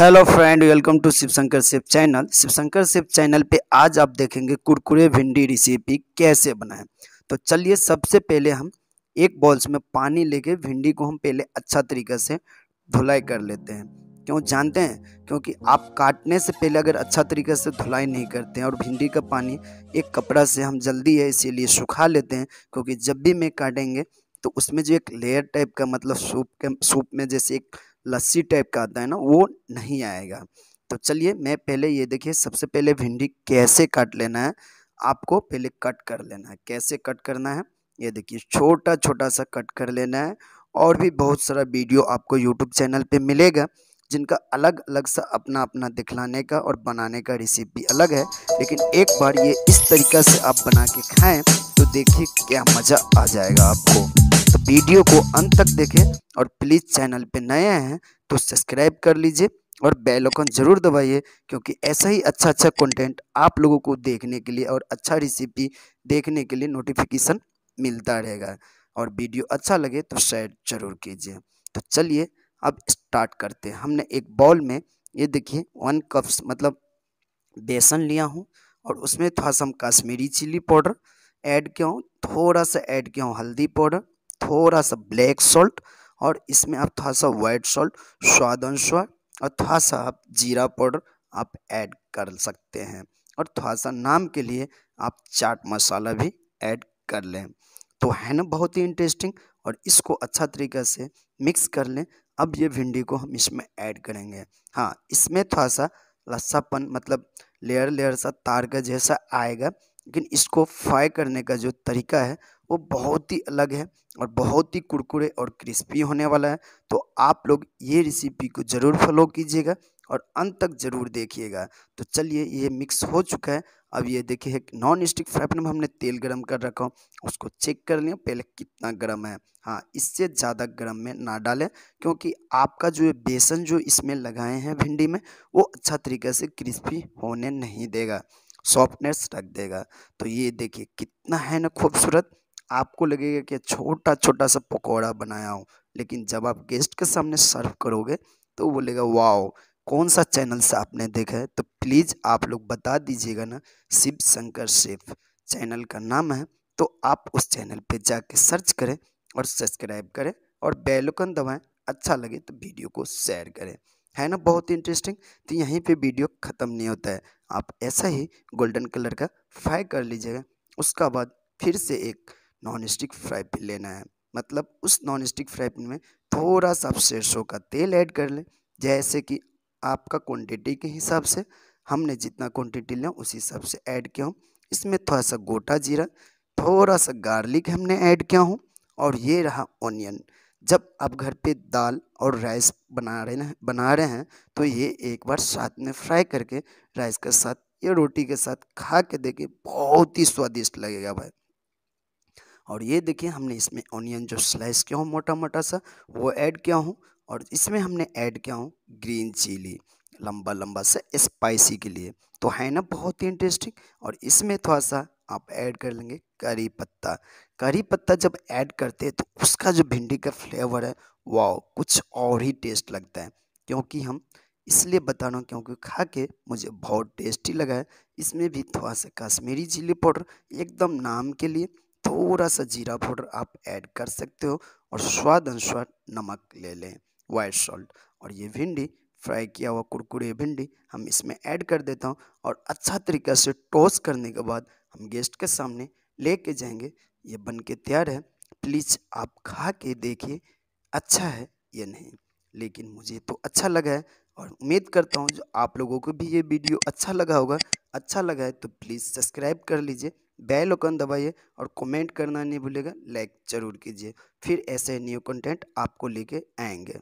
Hello friend, welcome to Shiv Shankar chef channel. Shiv Shankar chef channel पे आज आप देखेंगे कुरकुरे भिंडी रेसिपी कैसे बनाएं। तो चलिए, सबसे पहले हम एक बॉल्स में पानी लेके भिंडी को हम पहले अच्छा तरीके से धुलाई कर लेते हैं। क्यों जानते हैं? क्योंकि आप काटने से पहले अगर अच्छा तरीके से धुलाई नहीं करते हैं और भिंडी का पानी एक कपड़ा से हम जल्दी है इसीलिए सुखा लेते हैं, क्योंकि जब भी मैं काटेंगे तो उसमें जो एक लेयर टाइप का मतलब सूप में जैसे एक लस्सी टाइप का आता है ना, वो नहीं आएगा। तो चलिए, मैं पहले ये देखिए, सबसे पहले भिंडी कैसे कट लेना है, आपको पहले कट कर लेना है। कैसे कट करना है ये देखिए, छोटा छोटा सा कट कर लेना है। और भी बहुत सारा वीडियो आपको यूट्यूब चैनल पे मिलेगा जिनका अलग अलग सा अपना अपना दिखलाने का और बनाने का रेसिपी अलग है, लेकिन एक बार ये इस तरीका से आप बना के खाएँ तो देखिए क्या मज़ा आ जाएगा आपको। तो वीडियो को अंत तक देखें और प्लीज़ चैनल पे नए हैं तो सब्सक्राइब कर लीजिए और बेल आइकन ज़रूर दबाइए, क्योंकि ऐसा ही अच्छा अच्छा कंटेंट आप लोगों को देखने के लिए और अच्छा रेसिपी देखने के लिए नोटिफिकेशन मिलता रहेगा। और वीडियो अच्छा लगे तो शेयर जरूर कीजिए। तो चलिए अब स्टार्ट करते हैं। हमने एक बाउल में ये देखिए 1 कप्स मतलब बेसन लिया हूँ और उसमें थोड़ा सा हम कश्मीरी चिली पाउडर ऐड किया हूँ, थोड़ा सा ऐड किया हूँ हल्दी पाउडर, थोड़ा सा ब्लैक सॉल्ट और इसमें आप थोड़ा सा वाइट सॉल्ट स्वाद अनुसार और थोड़ा सा आप जीरा पाउडर आप ऐड कर सकते हैं और थोड़ा सा नाम के लिए आप चाट मसाला भी ऐड कर लें। तो है ना बहुत ही इंटरेस्टिंग। और इसको अच्छा तरीक़े से मिक्स कर लें। अब ये भिंडी को हम इसमें ऐड करेंगे। हाँ, इसमें थोड़ा सा लस्सापन मतलब लेयर लेयर सा तार का जैसा आएगा, लेकिन इसको फ्राई करने का जो तरीका है वो बहुत ही अलग है और बहुत ही कुरकुरे और क्रिस्पी होने वाला है। तो आप लोग ये रेसिपी को ज़रूर फॉलो कीजिएगा और अंत तक ज़रूर देखिएगा। तो चलिए, ये मिक्स हो चुका है। अब ये देखिए, एक नॉन स्टिक फ्राई पैन में हमने तेल गरम कर रखा हो, उसको चेक कर लें पहले कितना गरम है। हाँ, इससे ज़्यादा गरम में ना डालें, क्योंकि आपका जो बेसन जो इसमें लगाए हैं भिंडी में वो अच्छा तरीके से क्रिस्पी होने नहीं देगा, सॉफ्टनेस रख देगा। तो ये देखिए कितना है ना खूबसूरत। आपको लगेगा कि छोटा छोटा सा पकौड़ा बनाया हूँ, लेकिन जब आप गेस्ट के सामने सर्व करोगे तो वो बोलेगा वाओ, कौन सा चैनल से आपने देखा है। तो प्लीज़ आप लोग बता दीजिएगा ना, शिव शंकर शेफ चैनल का नाम है, तो आप उस चैनल पे जाके सर्च करें और सब्सक्राइब करें और बेल आइकन दबाएं। अच्छा लगे तो वीडियो को शेयर करें। है ना बहुत इंटरेस्टिंग। तो यहीं पर वीडियो ख़त्म नहीं होता है। आप ऐसा ही गोल्डन कलर का फ्राई कर लीजिएगा। उसका बाद फिर से एक नॉन स्टिक फ्राई पैन लेना है, मतलब उस नॉन स्टिक फ्राई पैन में थोड़ा सा सरसों का तेल ऐड कर लें, जैसे कि आपका क्वांटिटी के हिसाब से हमने जितना क्वांटिटी लिया उसी हिसाब से ऐड किया हूँ। इसमें थोड़ा सा गोटा जीरा, थोड़ा सा गार्लिक हमने ऐड किया हूँ और ये रहा ऑनियन। जब आप घर पे दाल और राइस बना रहे हैं तो ये एक बार साथ में फ्राई करके राइस के साथ या रोटी के साथ खा के देखिए, बहुत ही स्वादिष्ट लगेगा भाई। और ये देखिए, हमने इसमें ऑनियन जो स्लाइस किया हूँ मोटा मोटा सा वो ऐड किया हूँ और इसमें हमने ऐड किया हूँ ग्रीन चिली लंबा लंबा से स्पाइसी के लिए। तो है ना बहुत ही इंटरेस्टिंग। और इसमें थोड़ा सा आप ऐड कर लेंगे करी पत्ता। करी पत्ता जब ऐड करते हैं तो उसका जो भिंडी का फ्लेवर है वाओ, कुछ और ही टेस्ट लगता है। क्योंकि हम इसलिए बता रहा हूँ क्योंकि खा के मुझे बहुत टेस्टी लगा है। इसमें भी थोड़ा सा कश्मीरी चिली पाउडर एकदम नाम के लिए, थोड़ा सा जीरा पाउडर आप ऐड कर सकते हो और स्वाद अनुसार नमक ले लें, वाइट सॉल्ट। और ये भिंडी फ्राई किया हुआ कुरकुरे भिंडी हम इसमें ऐड कर देता हूँ और अच्छा तरीक़े से टोस्ट करने के बाद हम गेस्ट के सामने ले के जाएंगे। ये बन के तैयार है। प्लीज़ आप खा के देखिए, अच्छा है या नहीं, लेकिन मुझे तो अच्छा लगा है और उम्मीद करता हूँ जो आप लोगों को भी ये वीडियो अच्छा लगा होगा। अच्छा लगा है तो प्लीज़ सब्सक्राइब कर लीजिए, बेल आइकन दबाइए और कमेंट करना नहीं भूलिएगा, लाइक ज़रूर कीजिए। फिर ऐसे न्यू कंटेंट आपको लेके आएंगे।